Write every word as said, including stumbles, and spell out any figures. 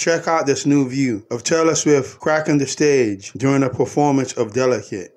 Check out this new view of Taylor Swift cracking the stage during a performance of Delicate.